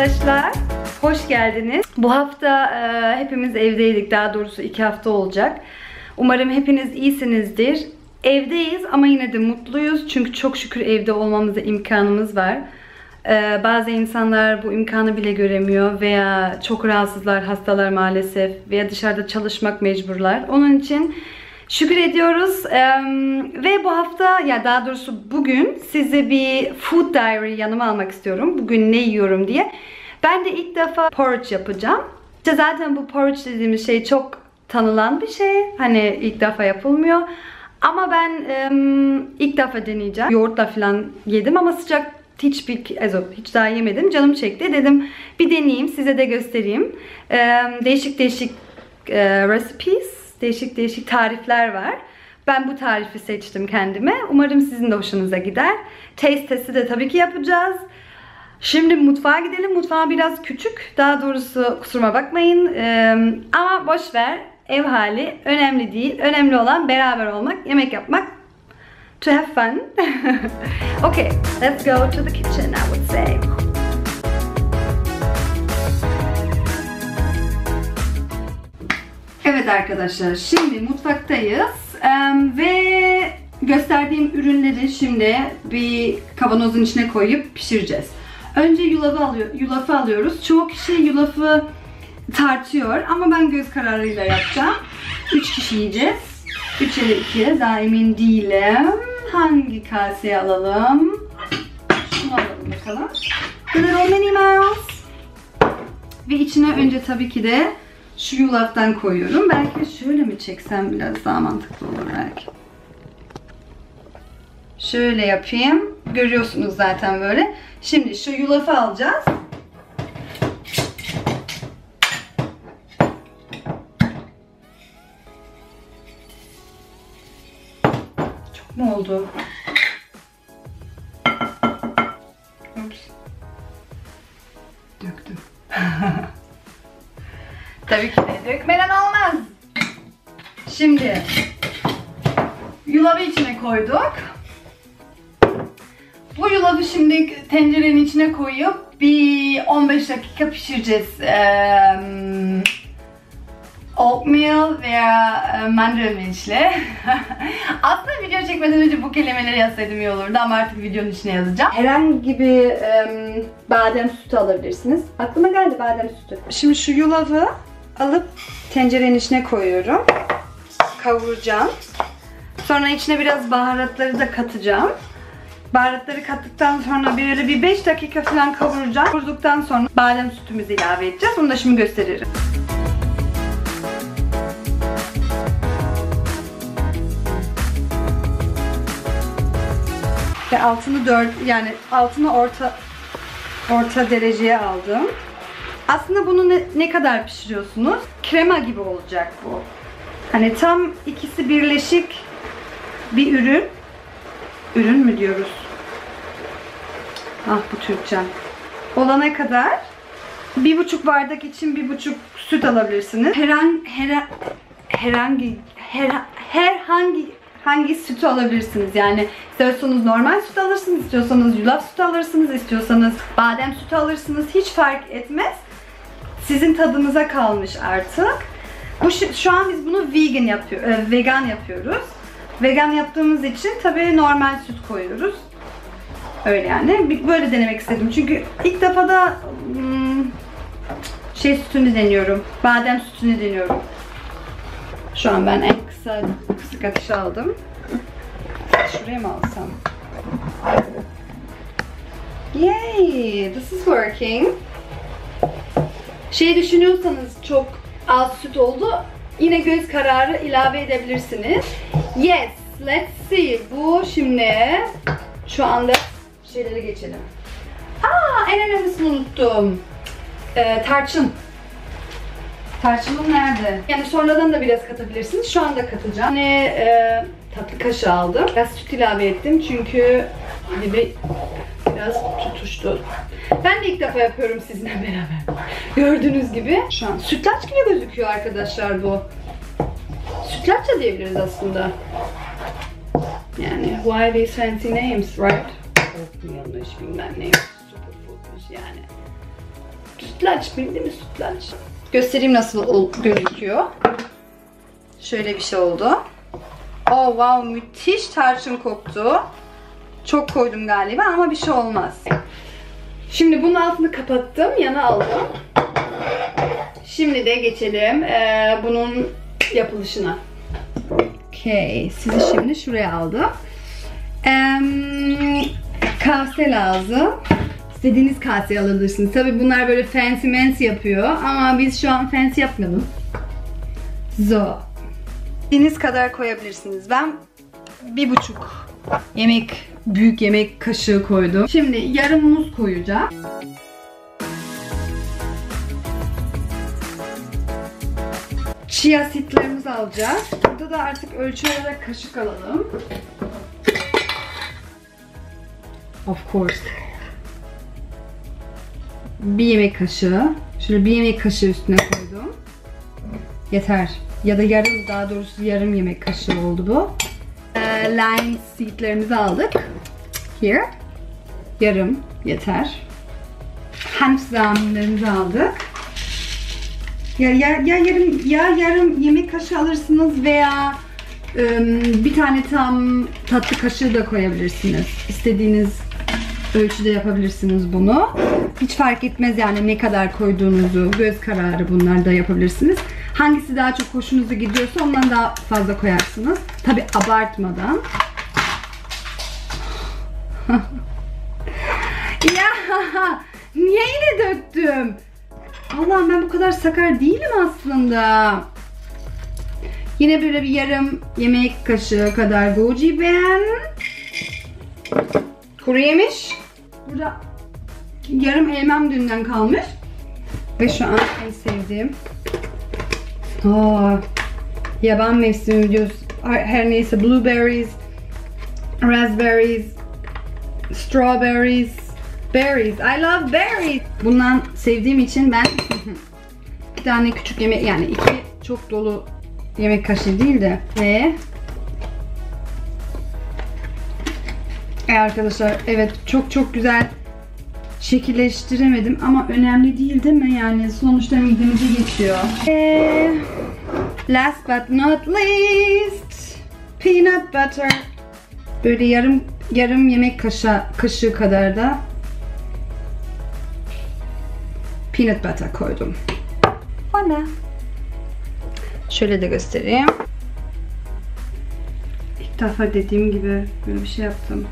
Arkadaşlar hoş geldiniz. Bu hafta hepimiz evdeydik. Daha doğrusu 2 hafta olacak. Umarım hepiniz iyisinizdir. Evdeyiz ama yine de mutluyuz. Çünkü çok şükür evde olmamıza imkanımız var. Bazı insanlar bu imkanı bile göremiyor veya çok rahatsızlar, hastalar maalesef veya dışarıda çalışmak mecburlar. Onun için şükür ediyoruz ve bu hafta, ya daha doğrusu bugün size bir food diary yanıma almak istiyorum. Bugün ne yiyorum diye. Ben de ilk defa porridge yapacağım. İşte zaten bu porridge dediğimiz şey çok tanınan bir şey. Hani ilk defa yapılmıyor. Ama ben ilk defa deneyeceğim. Yoğurtla falan yedim ama sıcak hiç daha yemedim. Canım çekti. Dedim bir deneyeyim, size de göstereyim. Değişik değişik tarifler var. Ben bu tarifi seçtim kendime. Umarım sizin de hoşunuza gider. Taste testi de tabii ki yapacağız. Şimdi mutfağa gidelim. Mutfağım biraz küçük. Daha doğrusu kusuruma bakmayın. Ama boşver. Ev hali önemli değil. Önemli olan beraber olmak, yemek yapmak. To have fun. Okay, let's go to the kitchen, I would say. Evet arkadaşlar, şimdi mutfaktayız ve gösterdiğim ürünleri şimdi bir kavanozun içine koyup pişireceğiz. Önce yulafı alıyoruz. Çoğu kişi yulafı tartıyor ama ben göz kararıyla yapacağım. 3 kişi yiyeceğiz. 3 ile 2, daha emin değilim. Hangi kaseye alalım? Şunu alalım bakalım. Ve içine önce tabii ki de şu yulaftan koyuyorum. Belki şöyle mi çeksem biraz daha mantıklı olur belki. Şöyle yapayım. Görüyorsunuz zaten böyle. Şimdi şu yulafı alacağız. Çok mu oldu? Oops. Döktüm. Tabii ki de dökmeden olmaz. Şimdi yulafı içine koyduk. Bu yulafı şimdi tencerenin içine koyup bir 15 dakika pişireceğiz. Oatmeal veya mandalina ile. Aslında video çekmeden önce bu kelimeleri yazsaydım iyi olurdu ama artık videonun içine yazacağım. Herhangi bir badem sütü alabilirsiniz. Aklıma geldi badem sütü. Şimdi şu yulafı alıp tencerenin içine koyuyorum. Kavuracağım. Sonra içine biraz baharatları da katacağım. Baharatları kattıktan sonra böyle bir 5 dakika falan kavuracağım. Kavurduktan sonra badem sütümüzü ilave edeceğiz. Onu da şimdi gösteririm. Ve altını orta dereceye aldım. Aslında bunu ne kadar pişiriyorsunuz? Krema gibi olacak bu. Hani tam ikisi birleşik bir ürün. Ürün mü diyoruz? Ah bu Türkçem. Olana kadar 1,5 bardak için 1,5 süt alabilirsiniz. Herhangi sütü alabilirsiniz. Yani istiyorsanız normal süt alırsınız, istiyorsanız yulaf sütü alırsınız, istiyorsanız badem sütü alırsınız. Hiç fark etmez. Sizin tadınıza kalmış artık. Şu an biz bunu vegan yapıyoruz. Vegan yaptığımız için tabii normal süt koyuyoruz. Öyle yani. Böyle denemek istedim. Çünkü ilk defa da sütünü deniyorum. Badem sütünü deniyorum. Şu an ben en kısık ateşe aldım. Şuraya mı alsam? Yay! This is working. Düşünüyorsanız çok az süt oldu. Yine göz kararı ilave edebilirsiniz. Yes, let's see. Bu şimdi şu anda şeylere geçelim. En önemlisini unuttum. Tarçın. Tarçınım nerede? Yani sonradan da biraz katabilirsiniz. Şu anda katacağım. Tatlı kaşığı aldım. Biraz süt ilave ettim çünkü biraz tutuştu. Ben de ilk defa yapıyorum sizinle beraber. Gördüğünüz gibi. Şu an sütlaç gibi gözüküyor arkadaşlar bu. Sütlaç da diyebiliriz aslında. Yani why they fancy names, right? Yanlış bilmem neymiş. Superfoodmuş yani. Sütlaç, bildiğimiz sütlaç. Göstereyim nasıl gözüküyor. Şöyle bir şey oldu. Oh wow, müthiş tarçın koktu. Çok koydum galiba ama bir şey olmaz. Şimdi bunun altını kapattım, yana aldım. Şimdi de geçelim bunun yapılışına. Okay, sizi şimdi şuraya aldım. Kase lazım. İstediğiniz kaseyi alabilirsiniz. Tabii bunlar böyle fancy mancy yapıyor ama biz şu an fancy yapmayalım. Zo. İstediğiniz kadar koyabilirsiniz. Ben 1,5 büyük yemek kaşığı koydum. Şimdi yarım muz koyacağım. Chia seedlerimizi alacağız. Burada da artık ölçü olarak kaşık alalım. Of course. 1 yemek kaşığı. Şöyle 1 yemek kaşığı üstüne koydum. Yeter. Ya da yarım, daha doğrusu yarım yemek kaşığı oldu bu. Lime seedlerimizi aldık. Here. Yarım yeter. Hemp zamanlarımızı aldık. Ya yarım yemek kaşığı alırsınız veya bir tane tam tatlı kaşığı da koyabilirsiniz. İstediğiniz ölçüde yapabilirsiniz bunu. Hiç fark etmez yani ne kadar koyduğunuzu, göz kararı, bunlar da yapabilirsiniz. Hangisi daha çok hoşunuza gidiyorsa ondan daha fazla koyarsınız. Tabi abartmadan. Ya niye yine döktüm? Allah'ım, ben bu kadar sakar değilim aslında. Yine böyle bir yarım yemek kaşığı kadar goji ben. Kuru yemiş. Burada yarım elmam dünden kalmış. Ve şu an en sevdiğim yaban mevsimi videosu. Her neyse, blueberries, raspberries, strawberries, berries. I love berries. Bundan sevdiğim için ben bir tane küçük yemek, yani 2 çok dolu yemek kaşığı değil de. Ve arkadaşlar, evet, çok güzel şekilleştiremedim ama önemli değil, değil mi? Yani sonuçta midemize geçiyor. Last but not least, peanut butter. Böyle yarım yemek kaşığı kadar da peanut butter koydum. Voilà. Şöyle de göstereyim. İlk defa dediğim gibi böyle bir şey yaptım.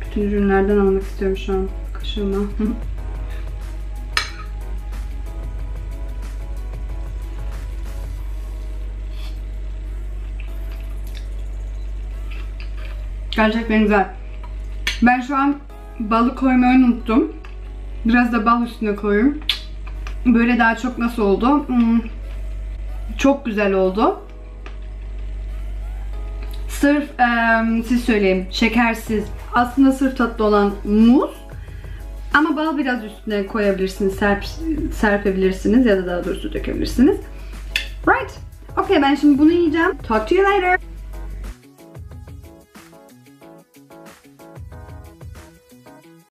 Bütün ürünlerden almak istiyorum şu an kaşığıma. Gerçekten güzel. Ben şu an balı koymayı unuttum. Biraz da bal üstüne koyayım. Böyle daha çok nasıl oldu? Çok güzel oldu. Sırf siz söyleyeyim, şekersiz. Aslında sırf tatlı olan muz. Ama bal biraz üstüne koyabilirsiniz, serpebilirsiniz ya da daha doğrusu dökebilirsiniz. Right. Okay, ben şimdi bunu yiyeceğim. Talk to you later.